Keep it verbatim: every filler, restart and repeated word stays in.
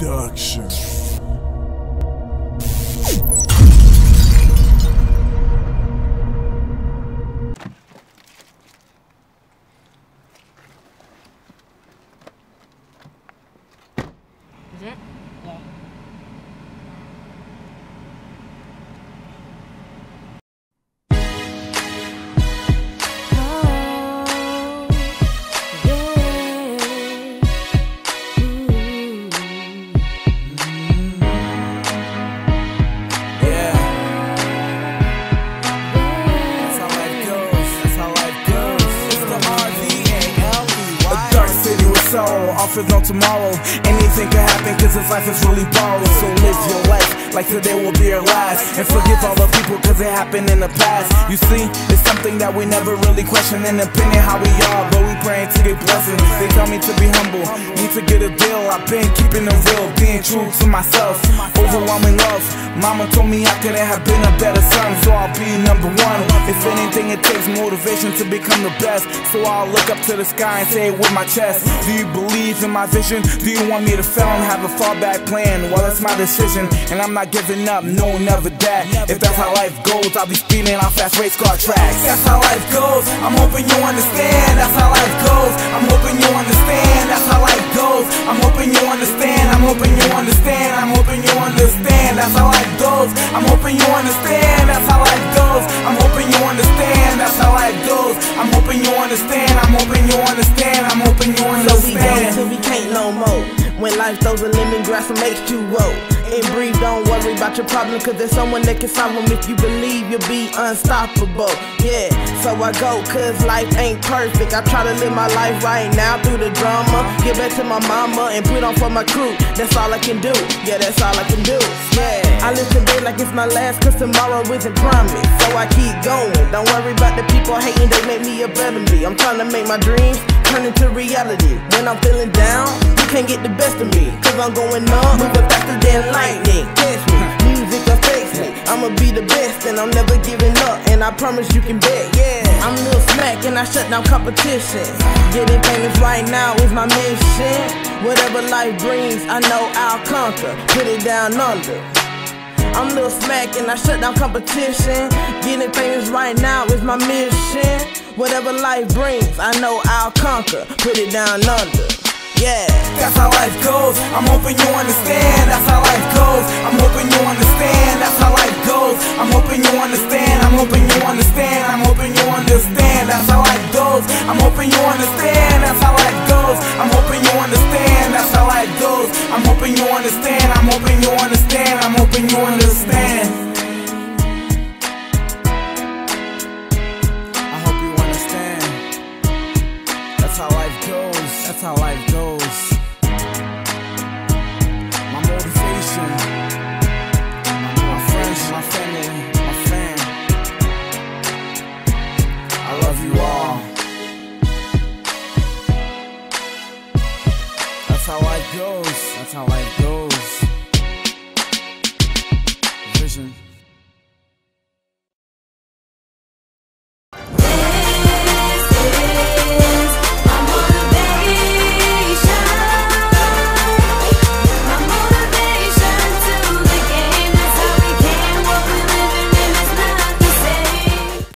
production. Is it? Yeah. So, offers on tomorrow, anything could happen cause this life is really borrowed. So live your life like today will be your last, and forgive all the people cause it happened in the past. You see, it's something that we never really question, and depending how we are, but we praying to get blessings. They tell me to be humble, need to get a deal. I've been keeping it real, being true to myself. Overwhelming love, mama told me I couldn't have been a better son, so I'll be number one. If anything, it takes motivation to become the best, so I'll look up to the sky and say it with my chest. Do you believe in my vision? Do you want me to fail and have a fallback plan? Well, that's my decision, and I'm not giving up, no, never that. If that's how life goes, I'll be speeding on fast race car tracks. That's how life goes, I'm hoping you understand. That's how life goes, I'm hoping you understand. That's how life goes, I'm hoping you understand. I'm hoping you understand, I'm hoping you understand. That's how life goes, I'm hoping you understand. That's how life goes, I'm hoping you understand. That's how life goes, I'm hoping you understand. I'm hoping you understand, I'm hoping you understand. We go till we can't no more. When life throws a lemongrass and makes you woke, and breathe, don't worry about your problem, cause there's someone that can solve them. If you believe, you'll be unstoppable. Yeah, so I go, cause life ain't perfect. I try to live my life right now through the drama. Get back to my mama and put on for my crew. That's all I can do, yeah, that's all I can do. Yeah, I live today like it's my last, cause tomorrow isn't promised. So I keep going, don't worry about the people hating, they make me a better me. I'm trying to make my dreams turn into reality. When I'm feeling down, you can't get the best of me, cause I'm going up, moving faster than lightning. Catch me, music affects me, I'ma be the best and I'm never giving up, and I promise you can bet. Yeah, I'm Lil' Smack and I shut down competition. Getting famous right now is my mission. Whatever life brings, I know I'll conquer, put it down under. I'm Lil' Smack and I shut down competition. Getting famous right now is my mission. Whatever life brings, I know I'll conquer, put it down under. Yeah, that's how life goes, I'm hoping you understand. That's how life goes, I'm hoping you understand. That's how life goes, I'm hoping you understand. I'm hoping you understand, I'm hoping you understand. That's how life goes, I'm hoping you understand. That's how life goes, I'm hoping you understand. That's how life goes, I'm hoping you understand. I'm hoping you understand, I'm hoping you understand. That's how life goes. My motivation, my friends, my family, my fan. I love you all. That's how life goes. That's how life goes. Vision.